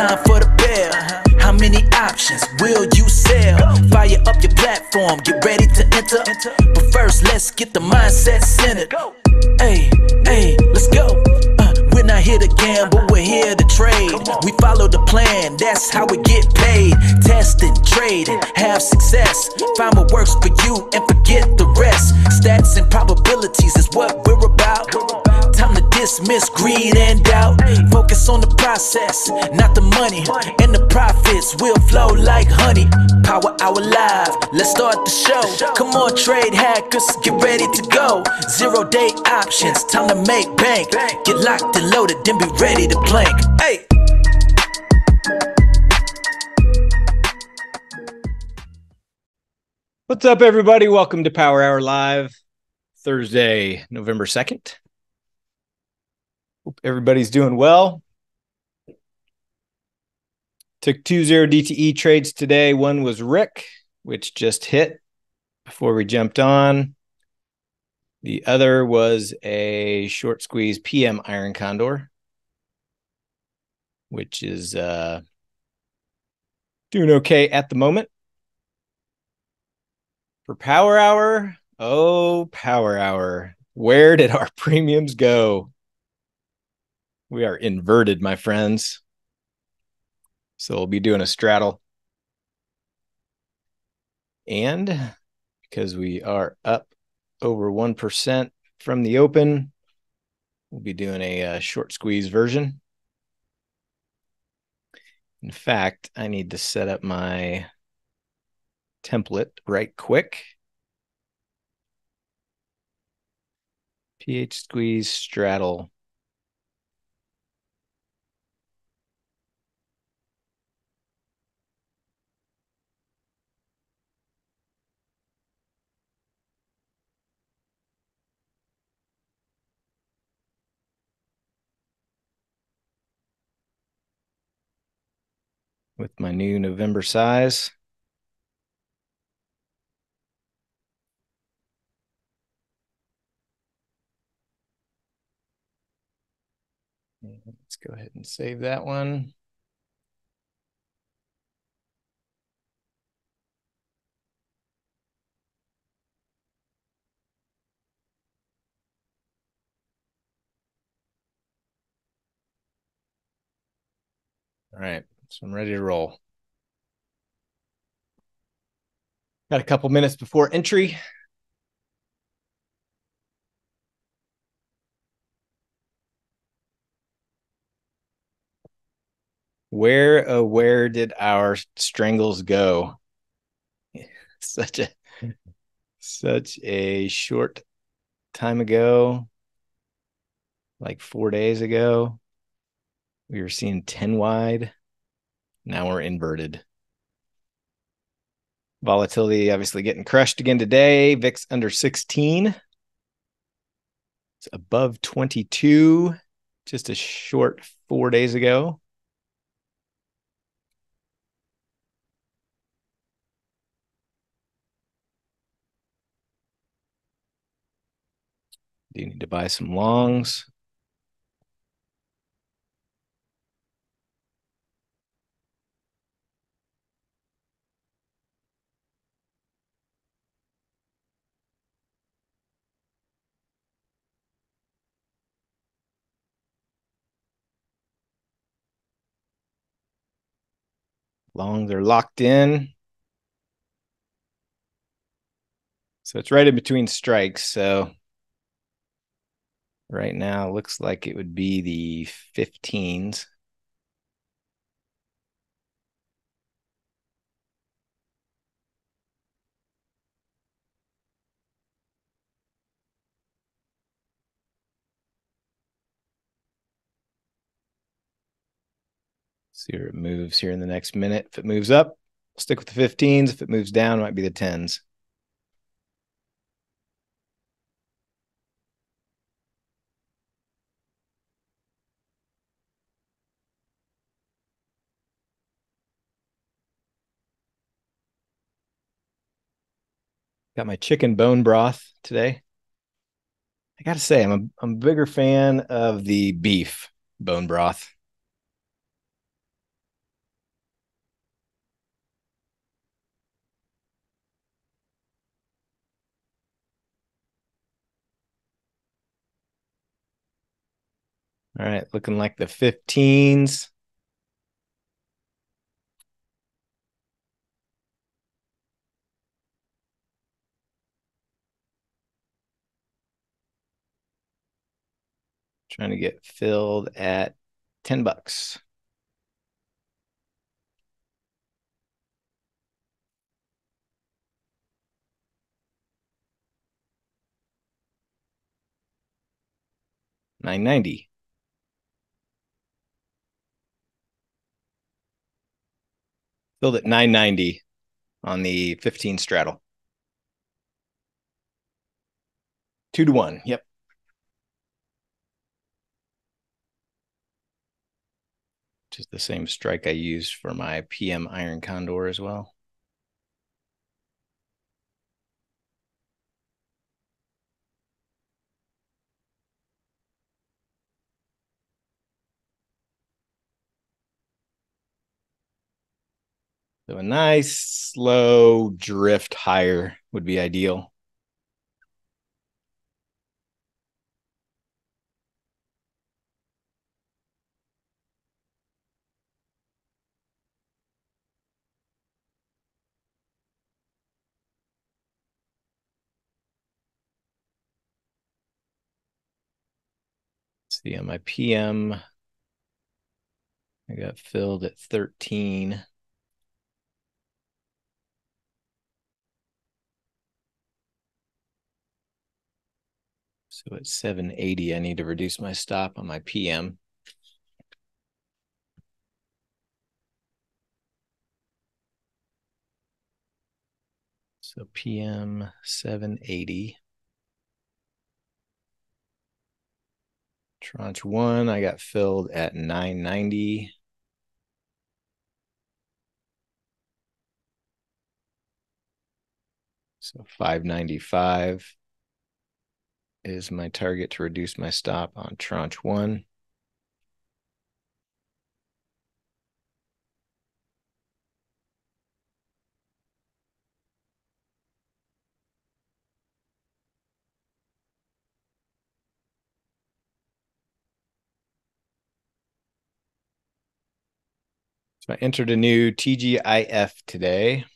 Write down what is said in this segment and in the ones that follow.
time for the bell. How many options will you sell? Fire up your platform, get ready to enter. But first, let's get the mindset centered. Hey, hey, let's go. We're not here to gamble, we're here to trade. We follow the plan, that's how we get paid. Testing, trading, have success. Find what works for you and forget the rest. Stats and probabilities is what we're about. Time to dismiss greed and doubt. Focus on the process, not the money. And the profits will flow like honey. Power Hour Live, let's start the show. Come on, trade hackers, get ready to go. 0-day options, time to make bank. Get locked and loaded, then be ready to plank. Hey. What's up, everybody? Welcome to Power Hour Live, Thursday, November 2nd. Hope everybody's doing well. Took 2 0 DTE trades today. One was Rick, which just hit before we jumped on. The other was a short squeeze PM Iron Condor, which is doing okay at the moment. For Power Hour, oh, Power Hour, where did our premiums go? We are inverted, my friends. So we'll be doing a straddle. And because we are up over 1% from the open, we'll be doing a short squeeze version. In fact, I need to set up my template right quick. PH squeeze straddle. With my new November size. Let's go ahead and save that one. All right. So I'm ready to roll. Got a couple minutes before entry. Where, oh, where did our strangles go? Such a short time ago, like 4 days ago, we were seeing 10 wide. Now we're inverted. Volatility obviously getting crushed again today. VIX under 16. It's above 22 just a short 4 days ago. Do you need to buy some longs? Longs are locked in. So it's right in between strikes. So right now looks like it would be the 15s. See where it moves here in the next minute. If it moves up, we'll stick with the 15s. If it moves down, it might be the 10s. Got my chicken bone broth today. I got to say, I'm a bigger fan of the beef bone broth. All right, looking like the 15s. Trying to get filled at $10. $9.90. Filled at $9.90 on the 15 straddle. 2-to-1. Yep. Just the same strike I used for my PM Iron Condor as well. So a nice slow drift higher would be ideal. Let's see, on my PM, I got filled at 13. So at 780, I need to reduce my stop on my PM. So PM 780. Tranche 1, I got filled at 990. So 595. Is my target to reduce my stop on tranche 1. So I entered a new TGIF today.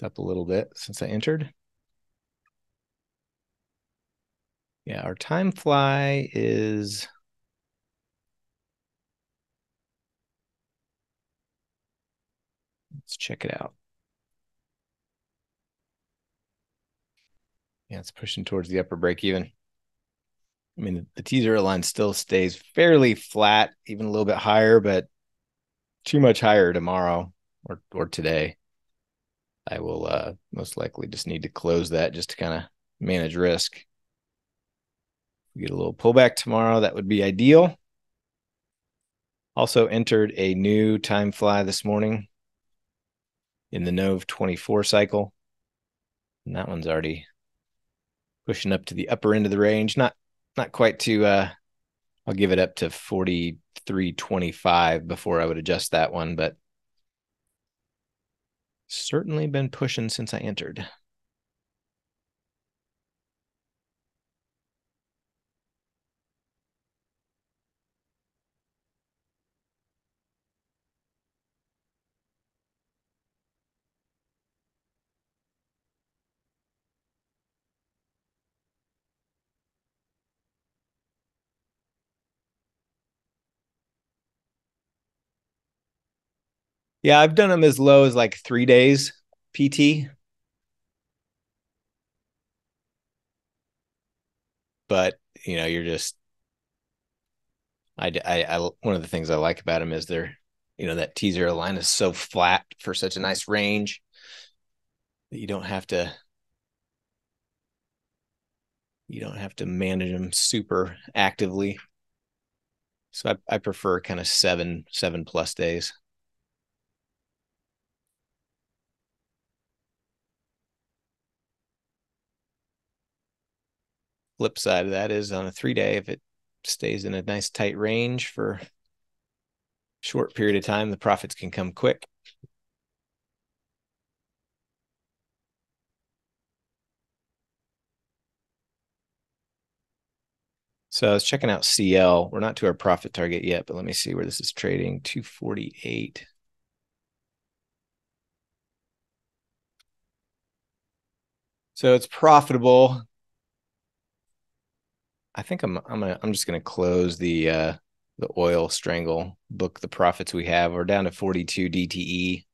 Up a little bit since I entered. Yeah, our time fly is it's pushing towards the upper break even. I mean, the teaser line still stays fairly flat, even a little bit higher, but too much higher tomorrow or today. I will most likely just need to close that just to kind of manage risk. We get a little pullback tomorrow. That would be ideal. Also entered a new time fly this morning in the NOV24 cycle. And that one's already pushing up to the upper end of the range. Not quite to, I'll give it up to 43.25 before I would adjust that one, but certainly been pushing since I entered. Yeah, I've done them as low as like 3 days PT. But, you know, you're just, one of the things I like about them is they're, you know, that T0 line is so flat for such a nice range that you don't have to manage them super actively. So I prefer kind of seven plus days. Flip side of that is on a 3-day, if it stays in a nice tight range for a short period of time, the profits can come quick. So I was checking out CL. We're not to our profit target yet, but let me see where this is trading. 248. So it's profitable. I think I'm just going to close the oil strangle, book the profits we have. We're down to 42 DTE.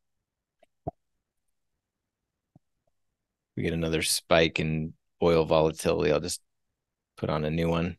We get another spike in oil volatility. I'll just put on a new one.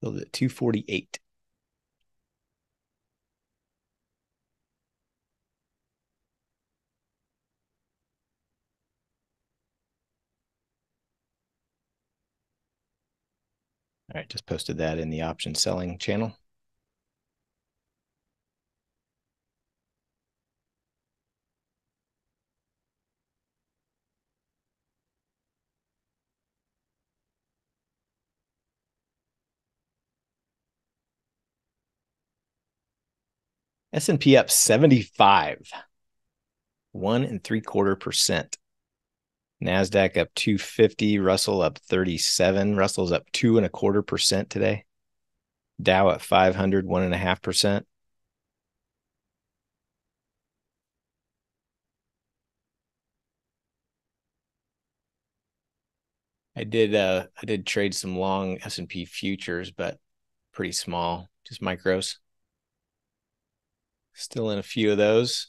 Build at 248. All right, just posted that in the option selling channel. S and P up 75, 1.75%. Nasdaq up 250. Russell up 37. Russell's up 2.25% today. Dow at 500, 1.5%. I did trade some long S&P futures, but pretty small, just micros. Still in a few of those.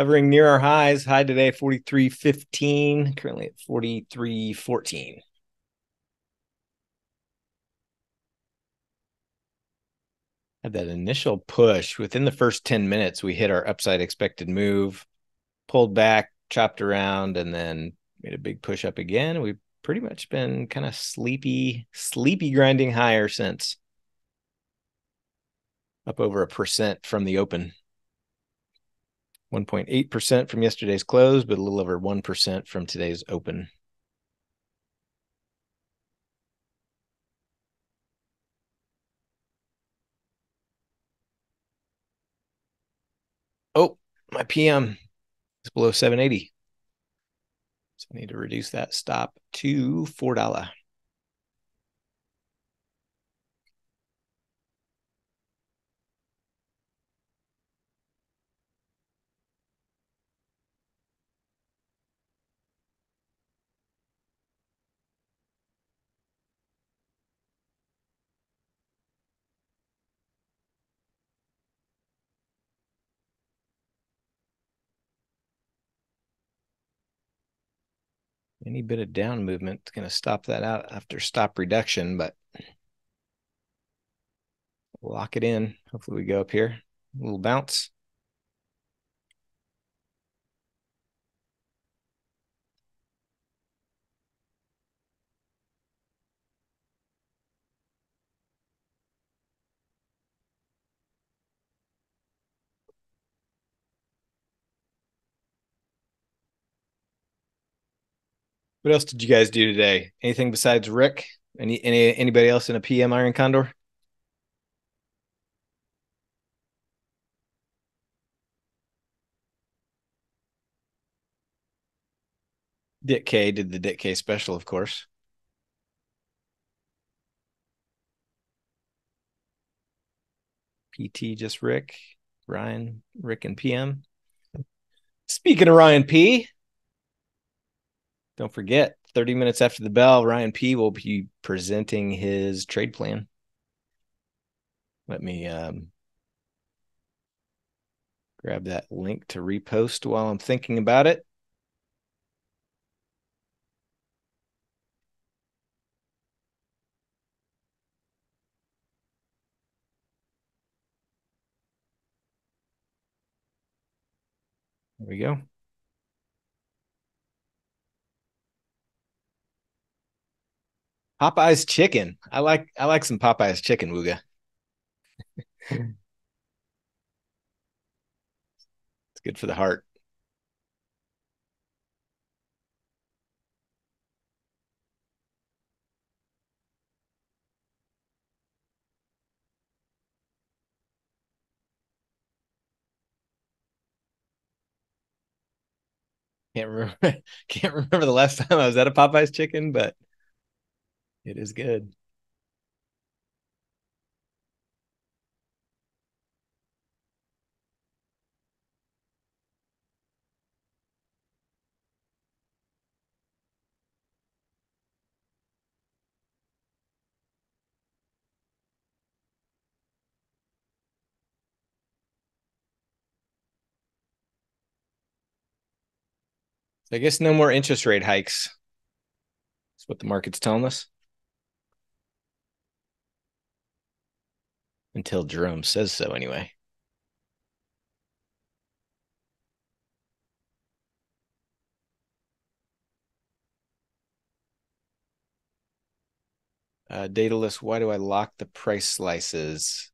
Hovering near our highs. High today, 43.15. Currently at 43.14. Had that initial push. Within the first 10 minutes, we hit our upside expected move, pulled back, chopped around, and then made a big push up again. We've pretty much been kind of sleepy grinding higher since. Up over 1% from the open. 1.8% from yesterday's close, but a little over 1% from today's open. Oh, my PM is below 780. So I need to reduce that stop to $4. Any bit of down movement is going to stop that out after stop reduction, but lock it in. Hopefully we go up here. A little bounce. What else did you guys do today? Anything besides Rick? Anybody else in a PM Iron Condor? Dick K did the Dick K special, of course. PT just Rick, Ryan, Rick and PM. Speaking of Ryan P, don't forget, 30 minutes after the bell, Ryan P will be presenting his trade plan. Let me grab that link to repost while I'm thinking about it. There we go. Popeye's chicken. I like some Popeye's chicken, Wooga. It's good for the heart. Can't remember the last time I was at a Popeye's chicken, but it is good. So I guess no more interest rate hikes. That's what the market's telling us. Until Jerome says so anyway. Dataless, why do I lock the price slices?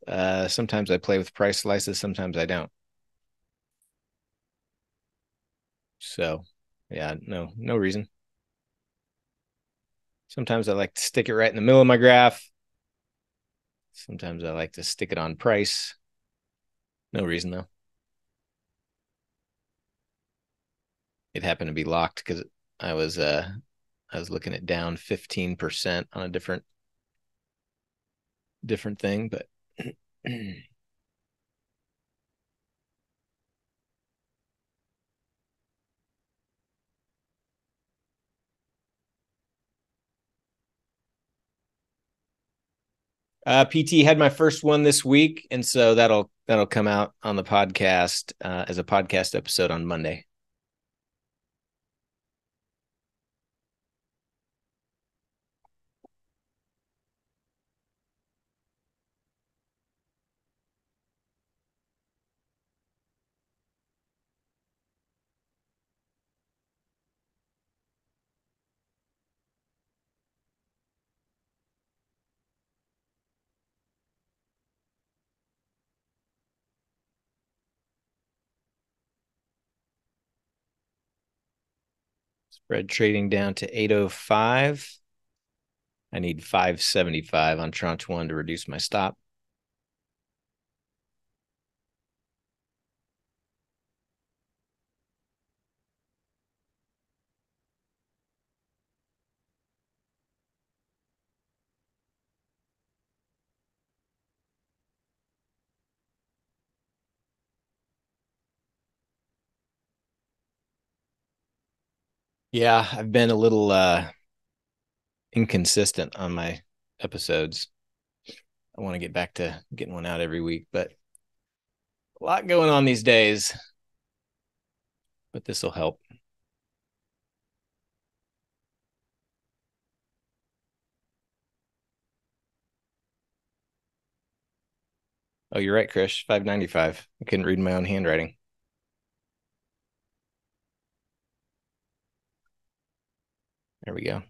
Sometimes I play with price slices, sometimes I don't. So... yeah, no reason. Sometimes I like to stick it right in the middle of my graph. Sometimes I like to stick it on price. No reason, though. It happened to be locked because I was looking at down 15% on a different thing, but PT had my first one this week, and so that'll come out on the podcast as a podcast episode on Monday. Spread trading down to 805. I need 575 on tranche one to reduce my stop. Yeah, I've been a little inconsistent on my episodes. I want to get back to getting one out every week, but a lot going on these days. But this will help. Oh, you're right, Krish. 595. I couldn't read my own handwriting. There we go.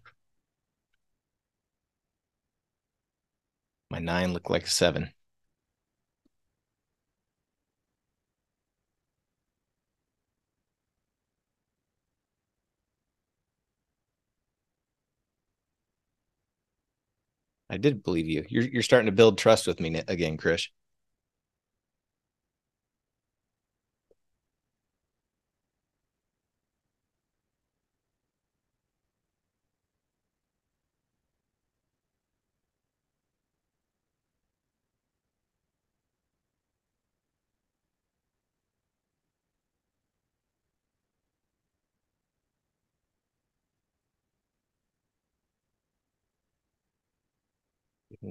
My 9 looked like a 7. I did believe you. You're starting to build trust with me again, Krish.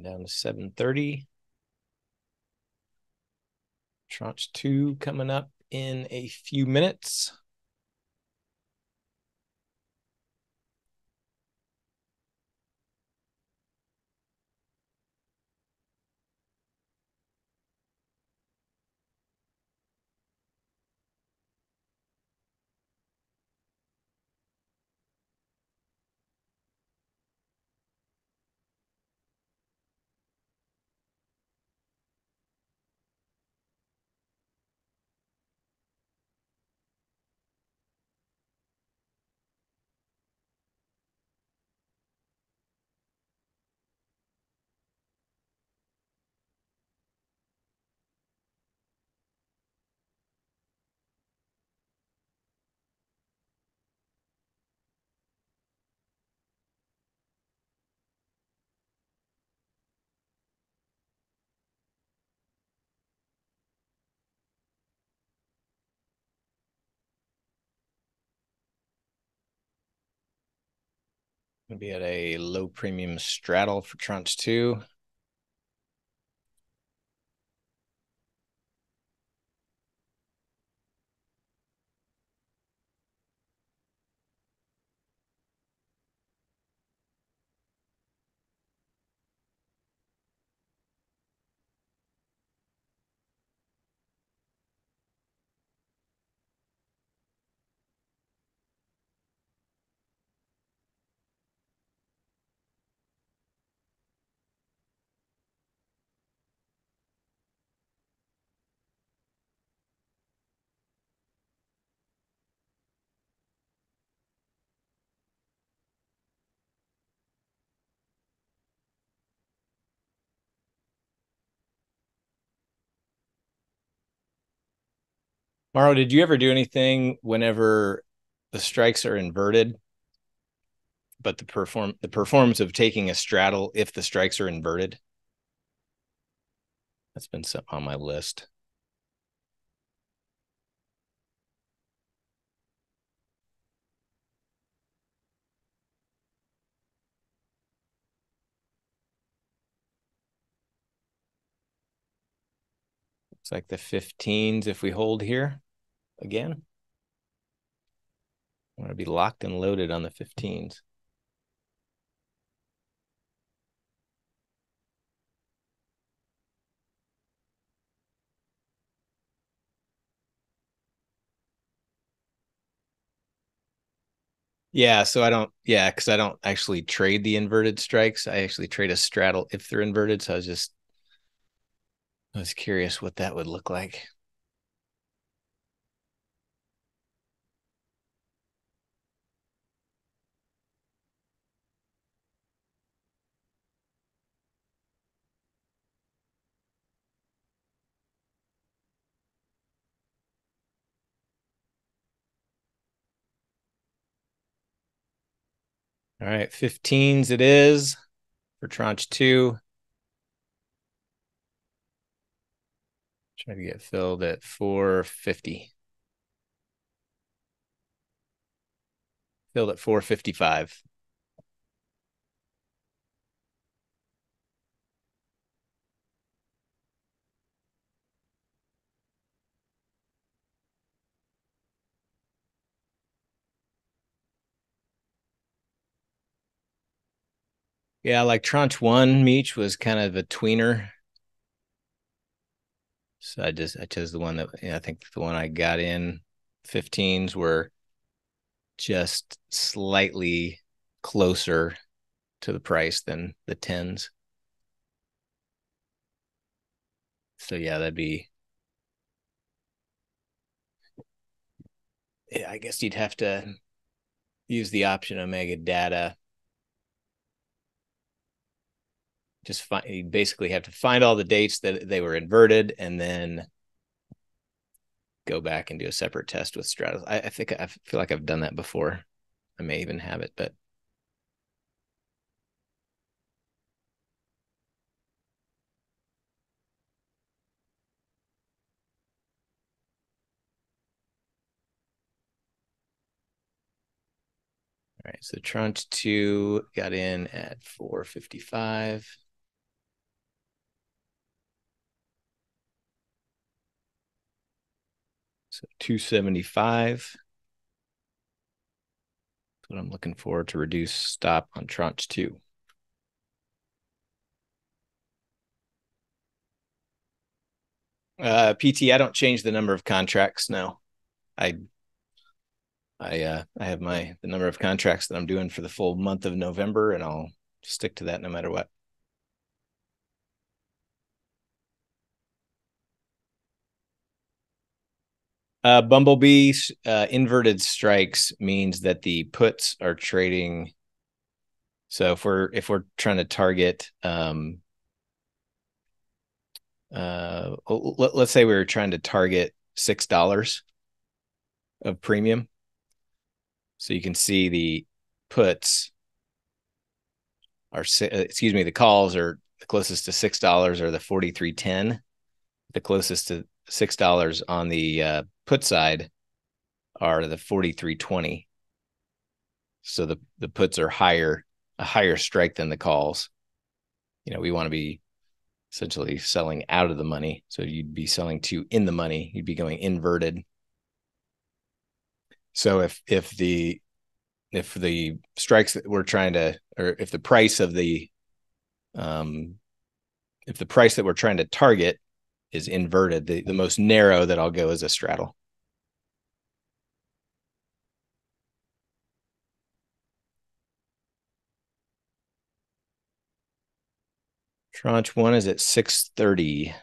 down to 730. Tranche 2 coming up in a few minutes. Going to be at a low premium straddle for tranche 2. Mauro, did you ever do anything whenever the strikes are inverted, but the performance of taking a straddle if the strikes are inverted? That's been something on my list. Looks like the 15s if we hold here. Again, I'm going to be locked and loaded on the 15s. Yeah, so I don't, yeah, because I don't actually trade the inverted strikes. I actually trade a straddle if they're inverted. So I was curious what that would look like. All right, 15s it is for tranche 2. Trying to get filled at 450. Filled at 455. Yeah, like tranche 1, Meech, was kind of a tweener. So I chose the one that, I think the one I got in, 15s were just slightly closer to the price than the 10s. So yeah, that'd be, yeah, I guess you'd have to use the option Omega data. Just find, you basically have to find all the dates that they were inverted and then go back and do a separate test with straddles. I think I feel like I've done that before. I may even have it, but all right. So tranche 2 got in at 455. So 275. That's what I'm looking for to reduce stop on tranche two. PT, I don't change the number of contracts. No, I have the number of contracts that I'm doing for the full month of November, and I'll stick to that no matter what. Bumblebee, inverted strikes means that the puts are trading. So if we're trying to target, let's say we were trying to target $6 of premium. So you can see the puts are, excuse me, the calls are the closest to $6 are the 43.10. The closest to $6 on the put side are the 43.20. So the puts are higher, a higher strike than the calls. You know, we want to be essentially selling out of the money. So you'd be selling to in the money, you'd be going inverted. So if the strikes that we're trying to, or if the price of the, if the price that we're trying to target is inverted, the most narrow that I'll go is a straddle. Tranche one is at 6:30,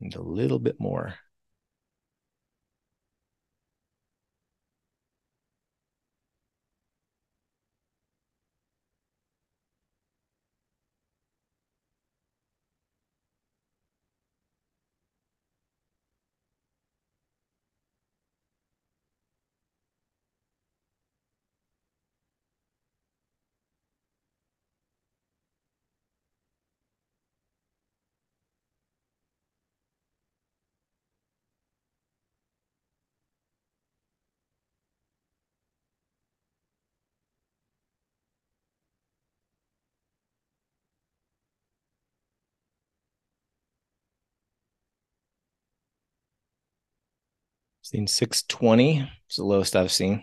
and a little bit more. Seen 620. It's the lowest I've seen.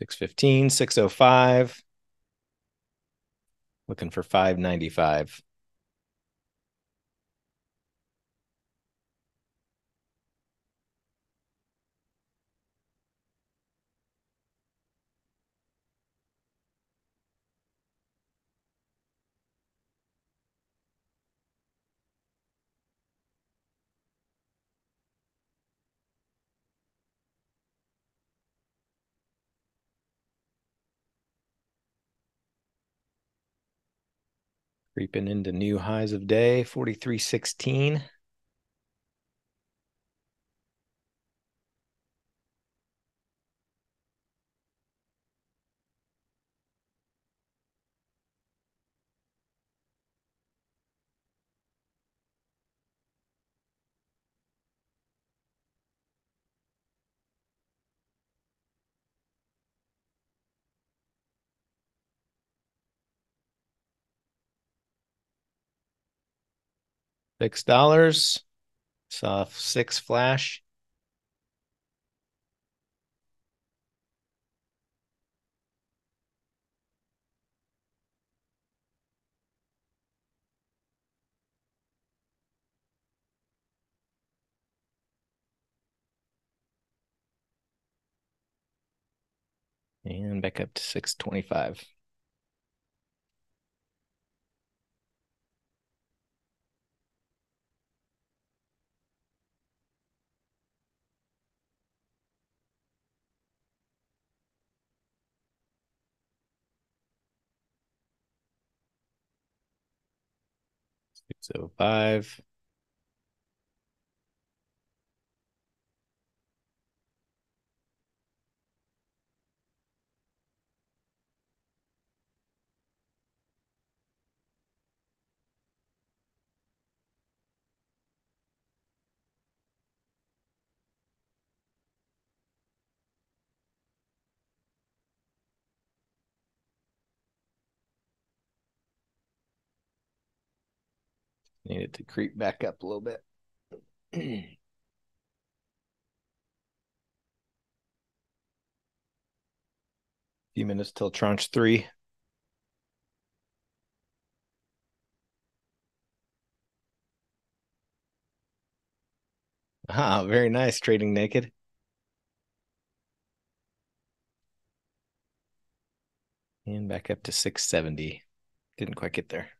$6.15, $6.05, looking for $5.95. Creeping into new highs of day, 43.16. $6, saw six flash. And back up to 625. 605. Need it to creep back up a little bit. Few minutes till tranche 3. Ah, very nice, trading naked. And back up to 670. Didn't quite get there.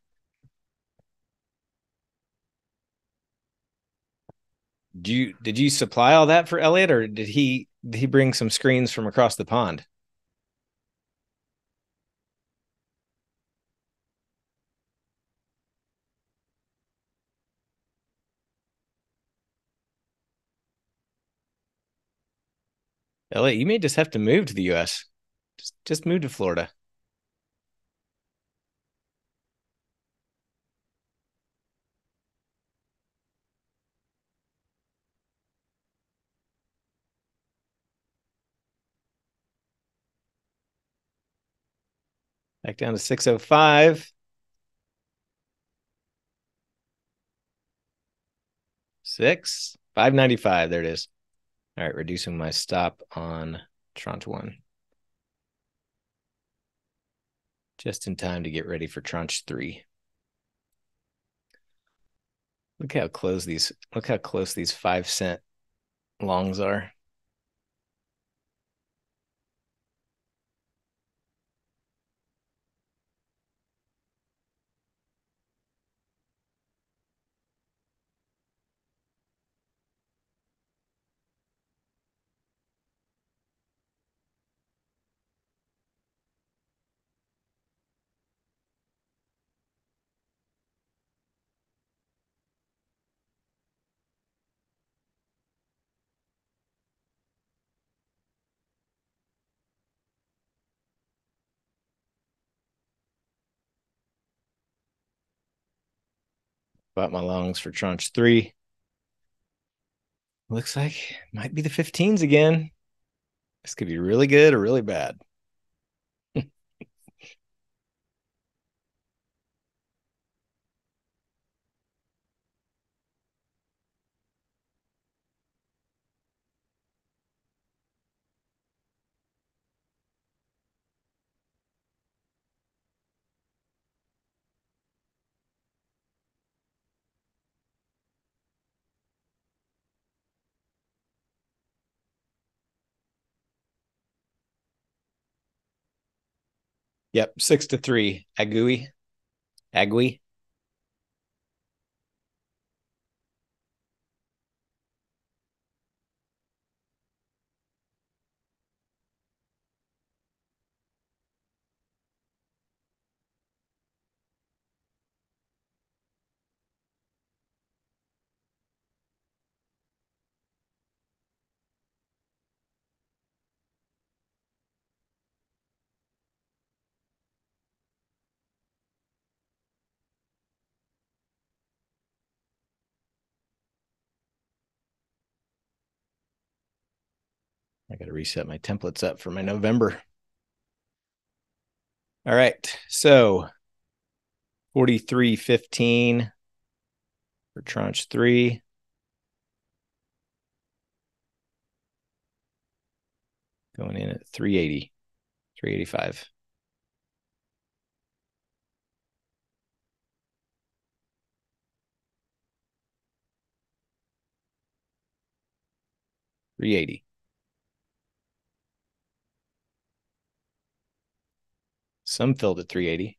Did you supply all that for Elliot, or did he bring some screens from across the pond? Elliot, you may just have to move to the U.S. Just move to Florida. Back down to 605. 595. There it is. All right, reducing my stop on tranche 1. Just in time to get ready for tranche 3. Look how close these 5-cent longs are. Bought my longs for tranche 3. Looks like it might be the 15s again. This could be really good or really bad. Yep, 6-3. Agui. I got to reset my templates up for my November. All right. So 43.15 for tranche 3. Going in at 380, 385. $380. 380. Some filled at 380.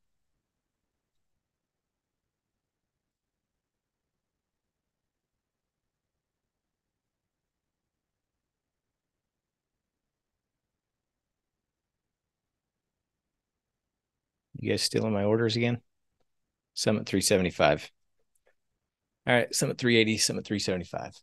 You guys stealing my orders again? Some at 375. All right, some at 380, some at 375.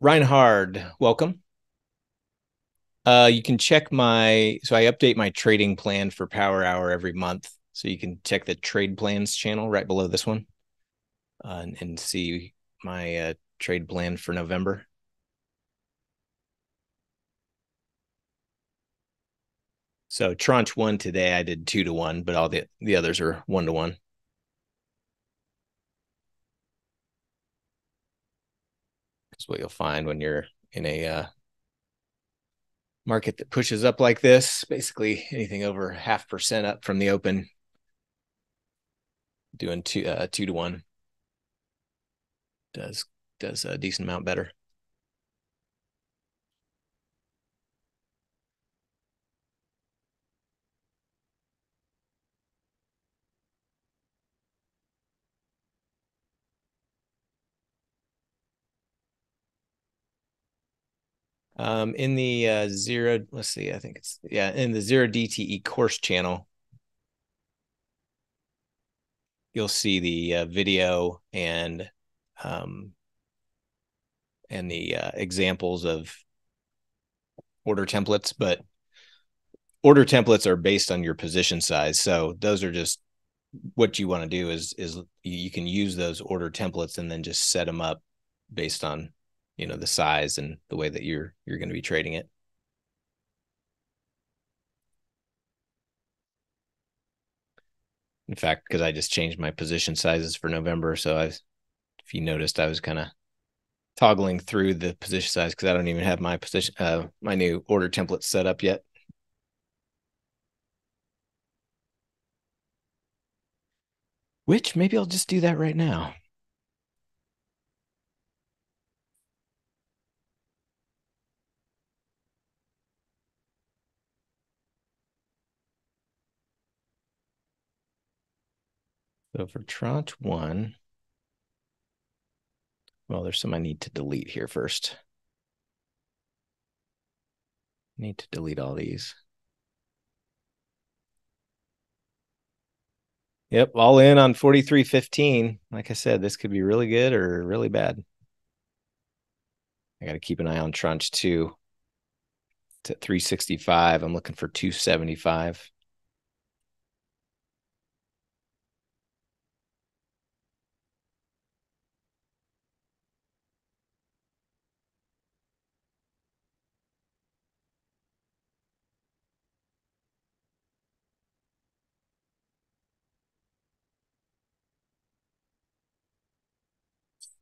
Reinhard, welcome. You can check my, so I update my trading plan for Power Hour every month. So you can check the trade plans channel right below this one and see my trade plan for November. So tranche one today, I did 2-to-1, but all the others are 1-to-1. That's what you'll find when you're in a market that pushes up like this. Basically, anything over 0.5% up from the open, doing 2-to-1 does a decent amount better. In the zero, let's see, I think it's, yeah, in the zero DTE course channel, you'll see the video and the examples of order templates, but order templates are based on your position size. So those are just what you want to do is you can use those order templates and then just set them up based on, you know, the size and the way that you're going to be trading it. In fact, because I just changed my position sizes for November, so if you noticed, I was kind of toggling through the position size because I don't even have my position, my new order template set up yet. Which maybe I'll just do that right now. So for tranche one, well, there's some I need to delete here first. I need to delete all these. Yep, all in on 43.15. Like I said, this could be really good or really bad. I got to keep an eye on tranche two. It's at 365. I'm looking for 275.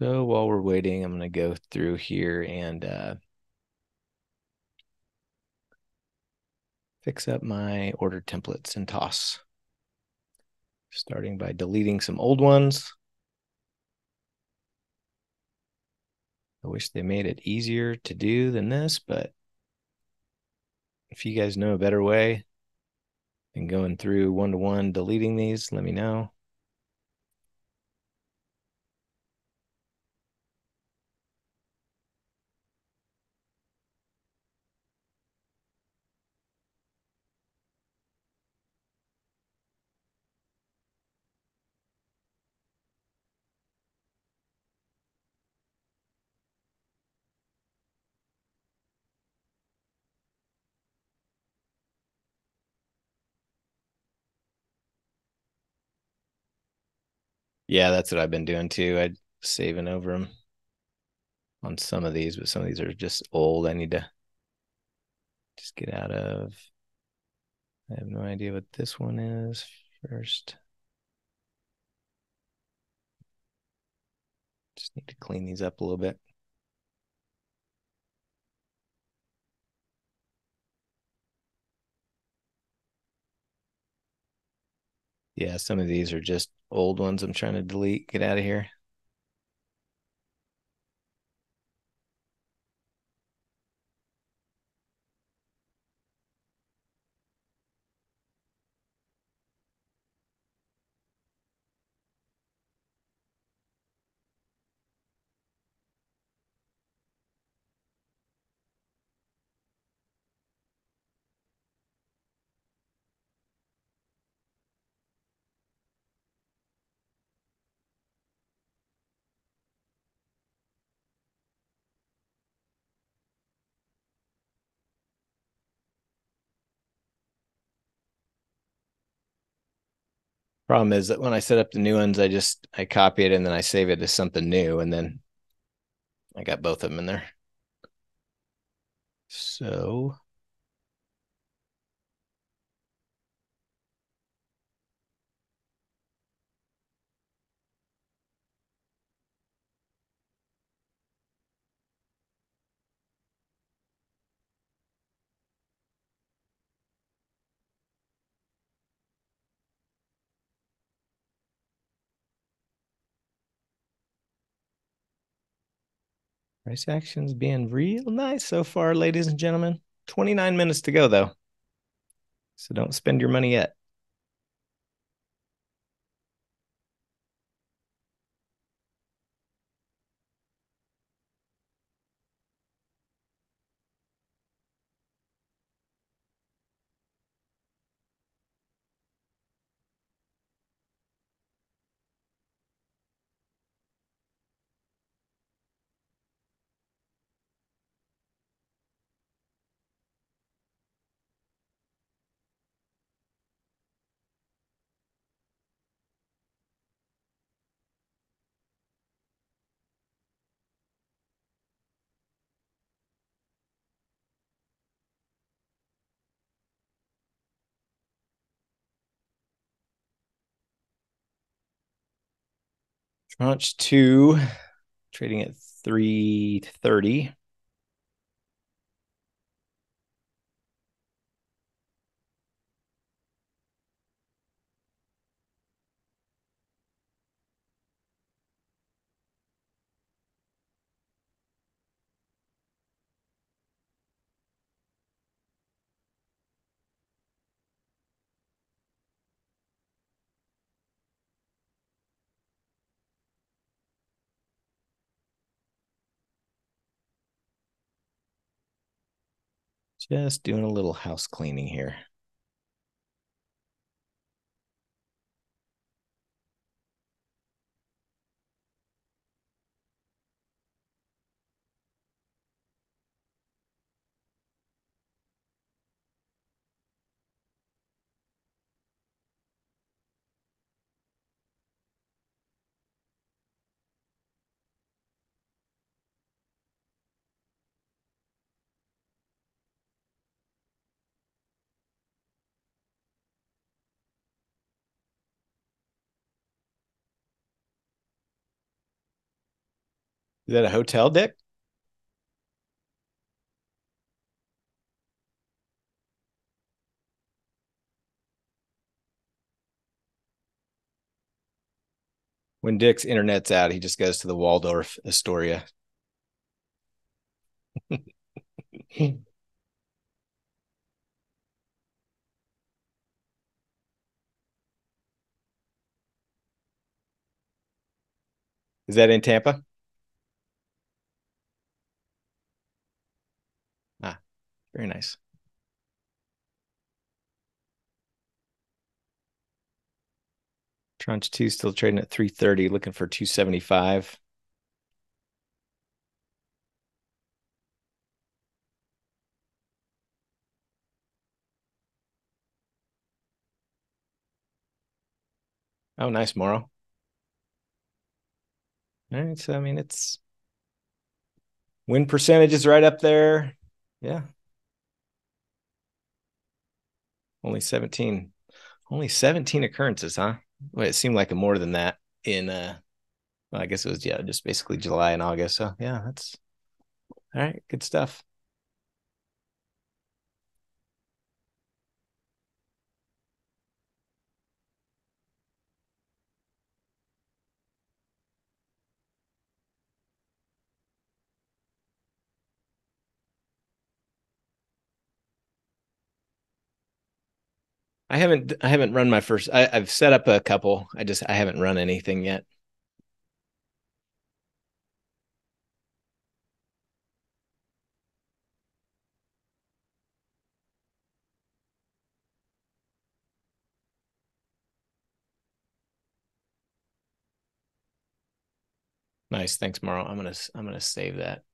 So while we're waiting, I'm going to go through here and fix up my order templates and toss. Starting by deleting some old ones. I wish they made it easier to do than this, but if you guys know a better way than going through 1-to-1 deleting these, let me know. Yeah, that's what I've been doing too. I'm saving over them on some of these, but some of these are just old. I need to just get out of. I have no idea what this one is first. Just need to clean these up a little bit. Yeah, some of these are just old ones I'm trying to delete. Get out of here. Problem is that when I set up the new ones, I copy it and then I save it as something new, and then I got both of them in there. So price action's being real nice so far, ladies and gentlemen. 29 minutes to go, though. So don't spend your money yet. Tranche 2, trading at 330. Just doing a little house cleaning here. Is that a hotel deck? When Dick's internet's out, he just goes to the Waldorf Astoria. Is that in Tampa? Very nice. Tranche 2 still trading at 330, looking for 275. Oh, nice, Morrow. All right, so I mean, it's win percentage is right up there. Yeah. Only 17. Only 17 occurrences, huh? Well, it seemed like more than that in well, I guess it was just basically July and August. So yeah, that's all right, good stuff. I haven't run my first. I've set up a couple. I haven't run anything yet. Nice, thanks, Marl. I'm gonna save that.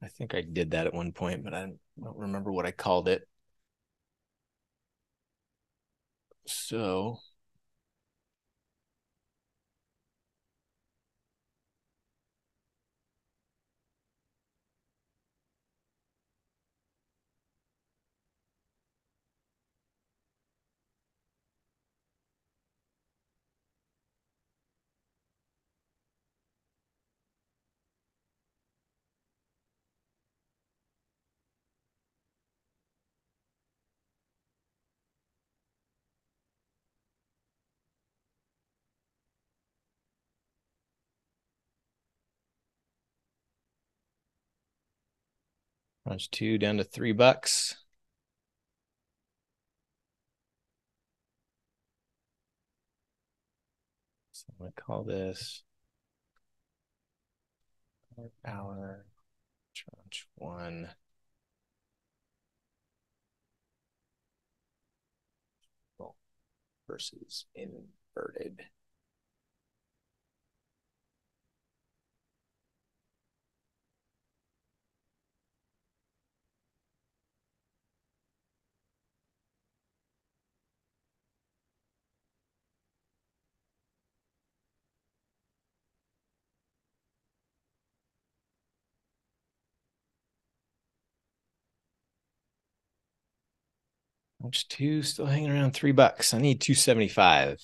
I think I did that at one point, but I don't remember what I called it. So Runs $2 down to $3. So I'm going to call this Power Hour Tranche 1. Versus inverted. Much two still hanging around $3. I need 275.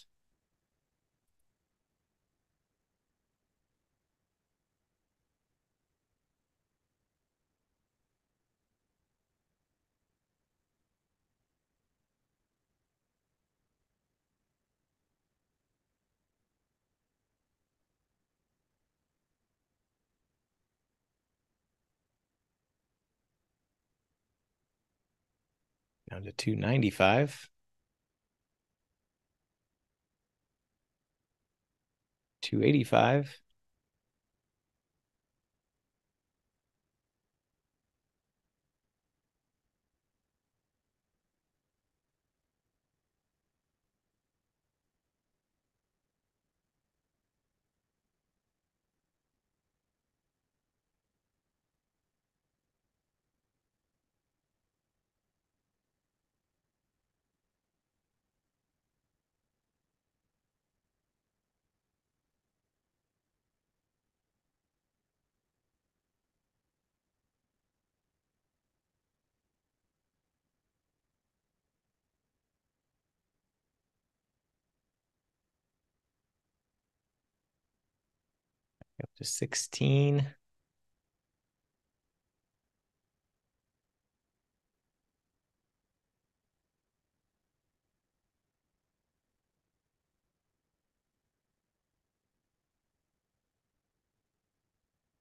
Down to 295. 285. 16.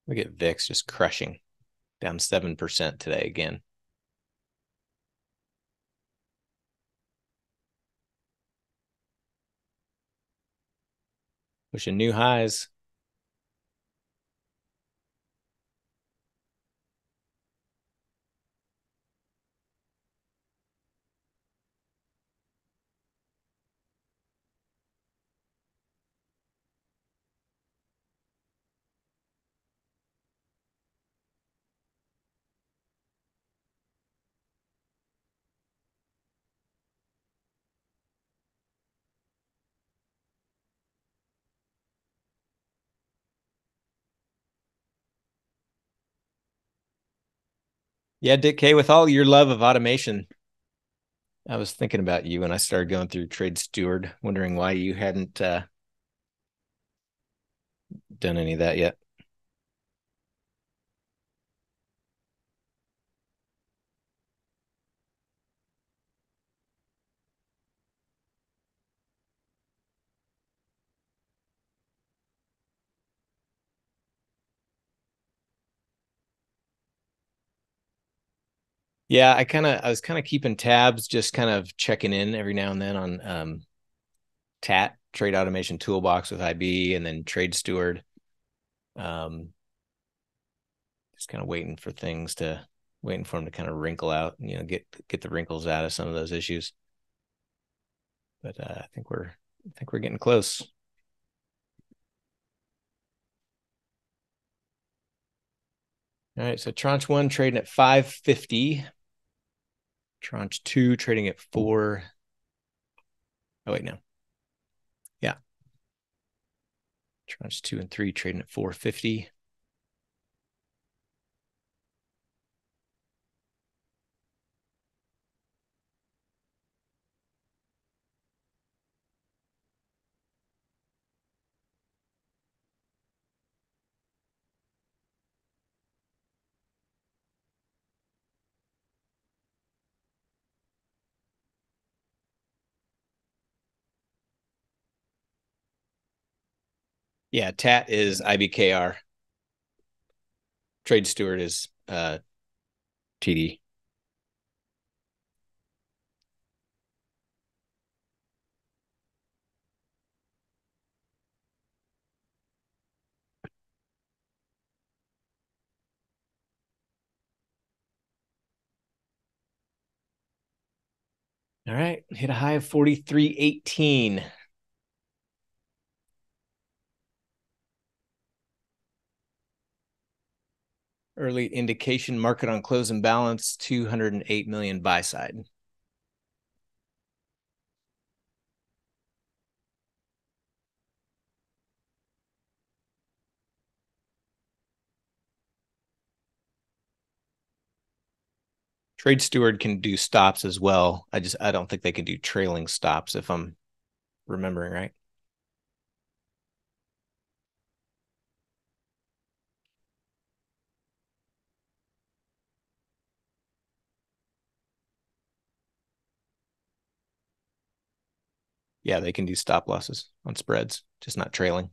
Look at VIX just crushing, down 7% today again. Pushing new highs. Yeah, Dick K, with all your love of automation, I was thinking about you when I started going through Trade Steward, wondering why you hadn't done any of that yet. Yeah, I was kind of keeping tabs, just kind of checking in every now and then on TAT, Trade Automation Toolbox with IB, and then Trade Steward. Just kind of waiting for them to kind of wrinkle out, and, you know, get the wrinkles out of some of those issues. But I think we're getting close. All right, so tranche one trading at 550. Tranche two trading at 4. Oh, wait, no. Yeah. Tranche 2 and 3 trading at 450. Yeah, TAT is IBKR. Trade Steward is TD. All right, hit a high of 43.18. Early indication, market on close and balance, 208 million buy side. Trade Steward can do stops as well. I don't think they can do trailing stops if I'm remembering right. Yeah, they can do stop losses on spreads, just not trailing.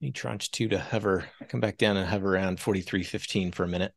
Need tranche two to hover, come back down and hover around 43.15 for a minute.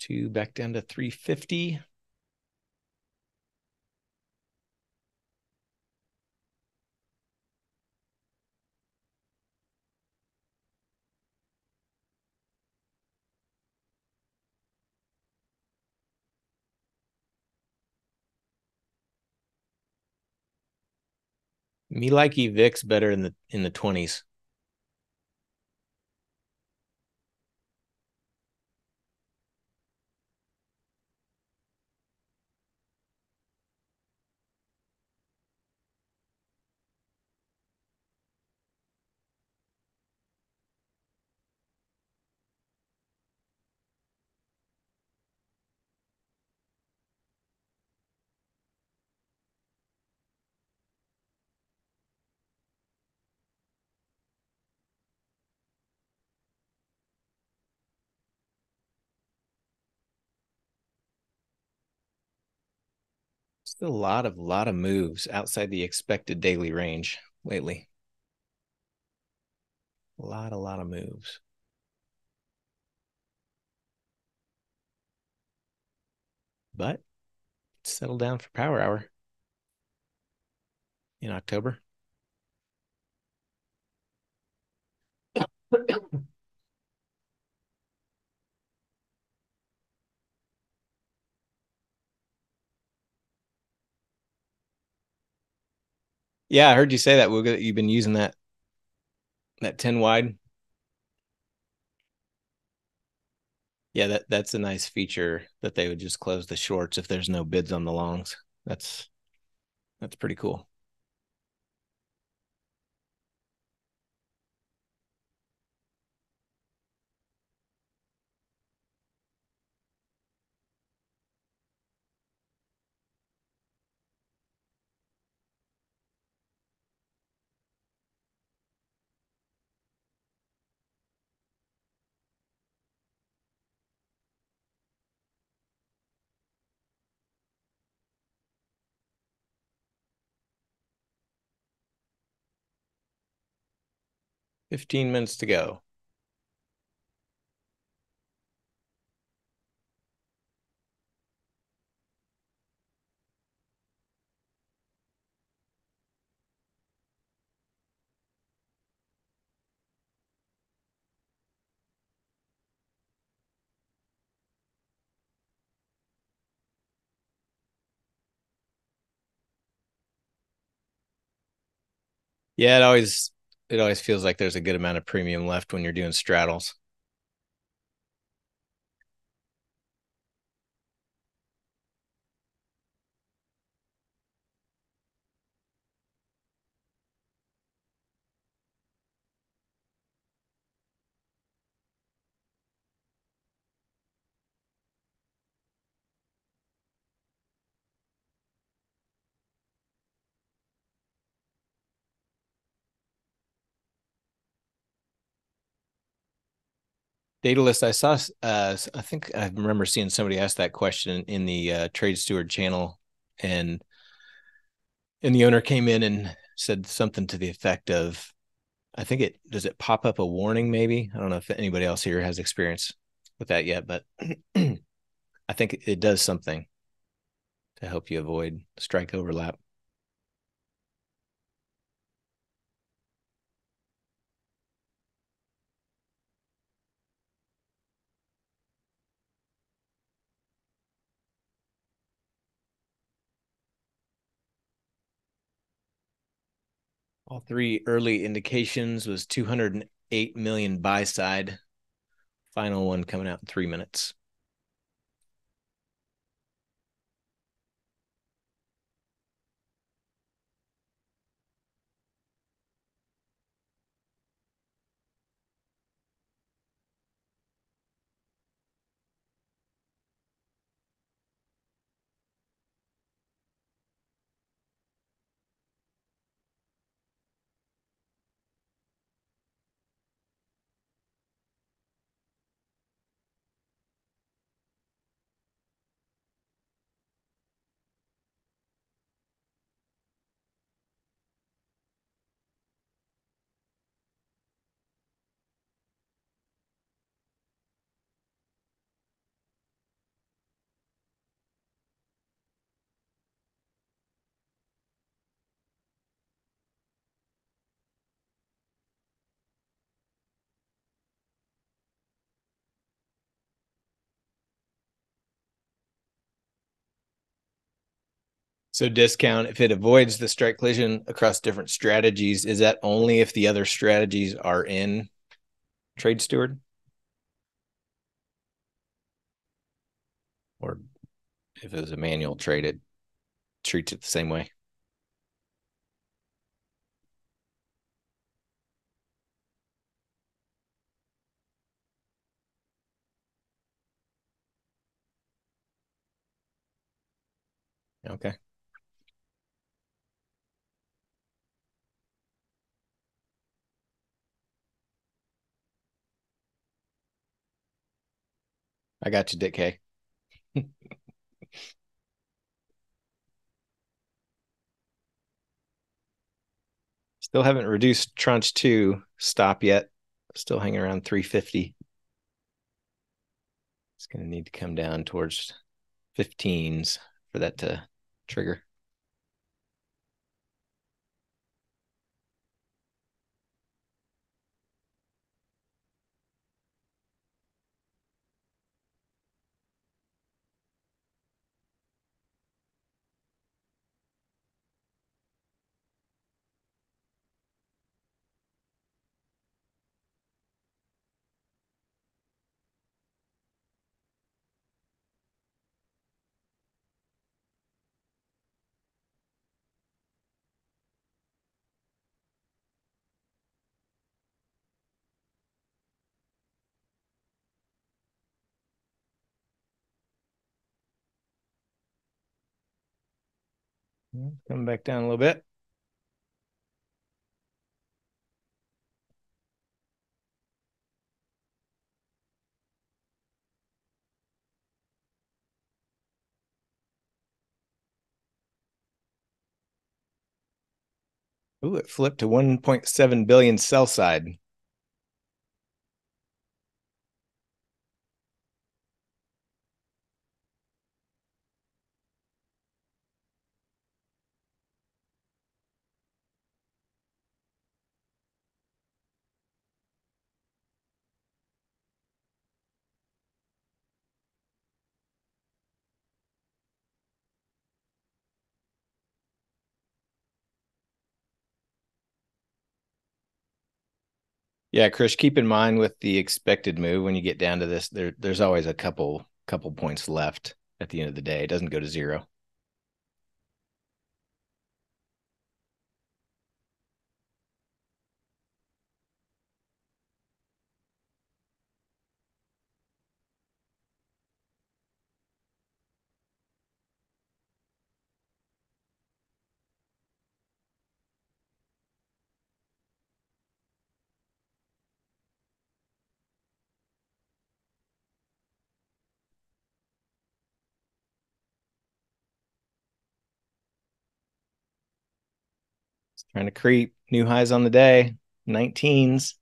Two back down to 350. Me like VIX better in the 20s. Still a lot of moves outside the expected daily range lately. A lot of moves. But settle down for Power Hour in October. Yeah, I heard you say that, Wooga. You've been using that 10 wide. Yeah, that's a nice feature that they would just close the shorts if there's no bids on the longs. That's pretty cool. Fifteen minutes to go. Yeah, it always feels like there's a good amount of premium left when you're doing straddles. Data list, I saw, I think I remember seeing somebody ask that question in the Trade Steward channel, and the owner came in and said something to the effect of, I think it, does it pop up a warning maybe? I don't know if anybody else here has experience with that yet, but I think it does something to help you avoid strike overlap. All three early indications was 208 million buy side. Final one coming out in 3 minutes. So discount, if it avoids the strike collision across different strategies, is that only if the other strategies are in Trade Steward? Or if it was a manual trade, it treats it the same way? Okay. I got you, Dick K. Still haven't reduced tranche 2 stop yet. Still hanging around 350. It's going to need to come down towards 15s for that to trigger. Coming back down a little bit. Ooh, it flipped to 1.7 billion sell side. Yeah, Chris, keep in mind with the expected move, when you get down to this, there's always a couple points left at the end of the day. It doesn't go to zero. Trying to creep new highs on the day, 19s.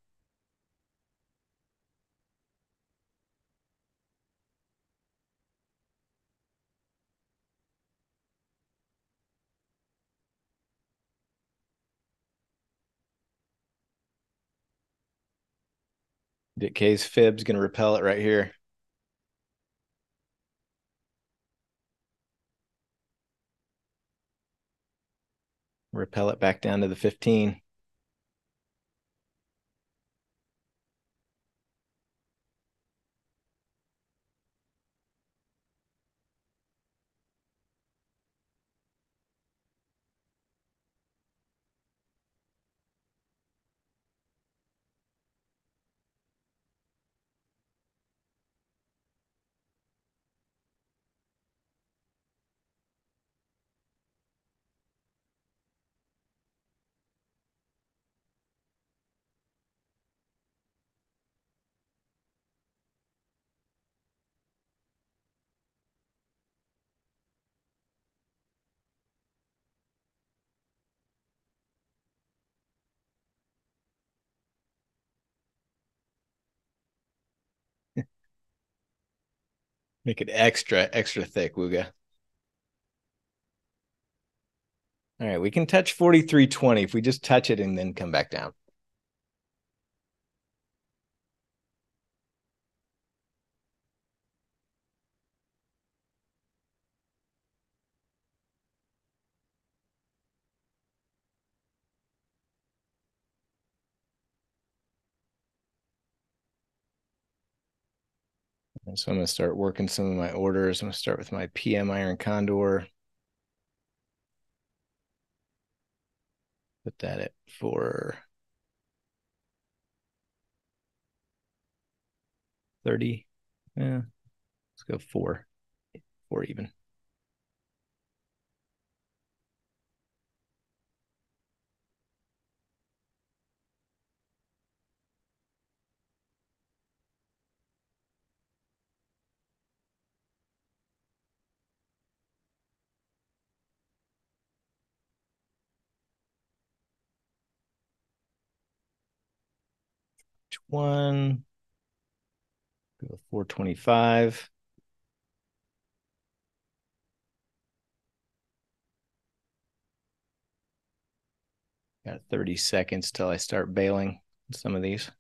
Dick K's fib's going to repel it right here. Repel it back down to the 15. Make it extra thick, Wooga. All right, we can touch 43.20 if we just touch it and then come back down. So I'm going to start working some of my orders. I'm going to start with my PM Iron Condor. Put that at 4:30. Yeah, let's go 4 even. One, go 425. Got 30 seconds till I start bailing some of these.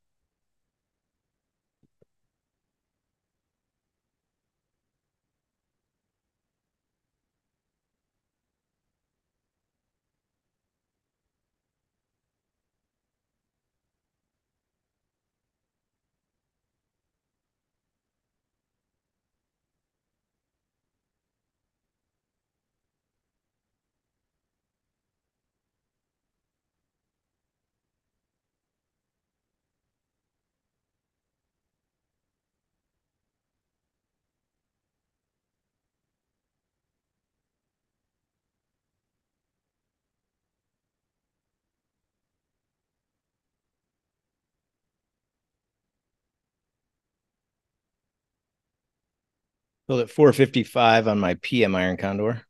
Filled at 455 on my PM Iron Condor.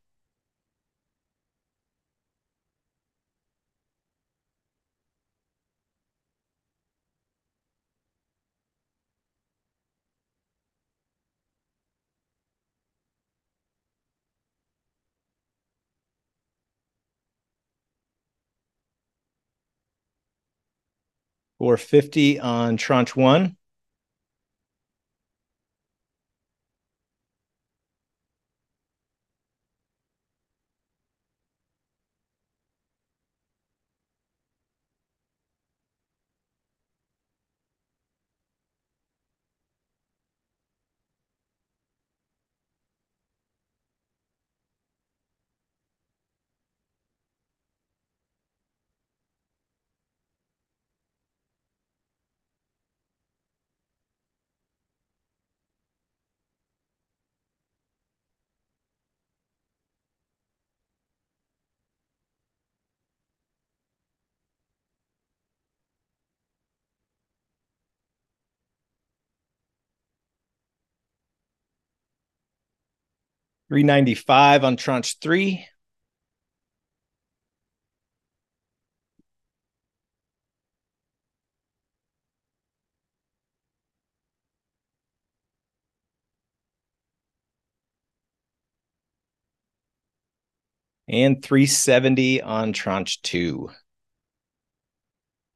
$450 on tranche one. 395 on tranche three. And 370 on tranche two.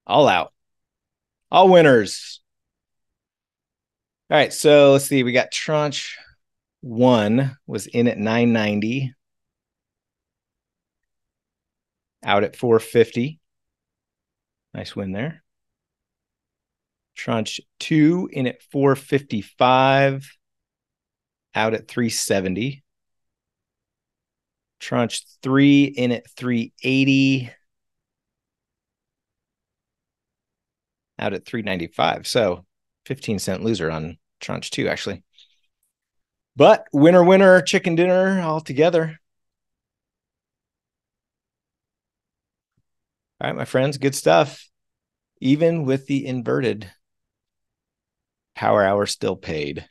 All out. All winners. All right, so let's see. We got tranche one was in at 990. Out at 450. Nice win there. Tranche two in at 455. Out at 370. Tranche three in at 380. Out at 395. So 15-cent loser on tranche two, actually. But winner, winner, chicken dinner all together. All right, my friends, good stuff. Even with the inverted, Power Hour still paid.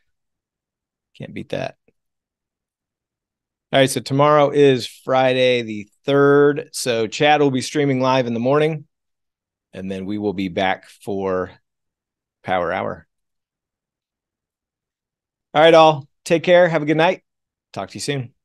Can't beat that. All right, so tomorrow is Friday the 3rd. So Chad will be streaming live in the morning, and then we will be back for Power Hour. All right, all. Take care. Have a good night. Talk to you soon.